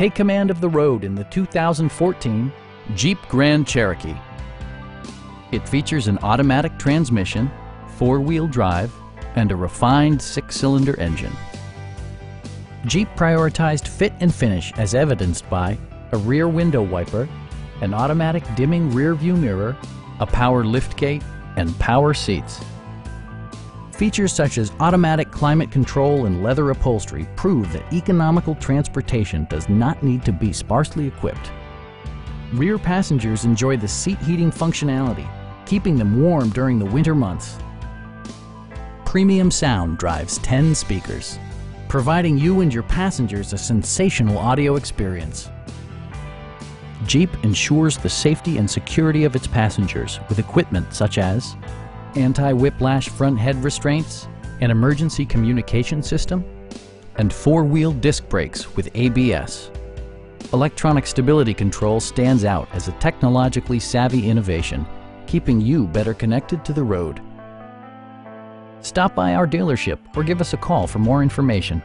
Take command of the road in the 2014 Jeep Grand Cherokee. It features an automatic transmission, four-wheel drive, and a refined six-cylinder engine. Jeep prioritized fit and finish as evidenced by a rear window wiper, an automatic dimming rearview mirror, a power liftgate, and power seats. Features such as automatic climate control and leather upholstery prove that economical transportation does not need to be sparsely equipped. Rear passengers enjoy the seat heating functionality, keeping them warm during the winter months. Premium sound drives 10 speakers, providing you and your passengers a sensational audio experience. Jeep ensures the safety and security of its passengers with equipment such as anti-whiplash front head restraints, an emergency communication system, and four-wheel disc brakes with ABS. Electronic stability control stands out as a technologically savvy innovation, keeping you better connected to the road. Stop by our dealership or give us a call for more information.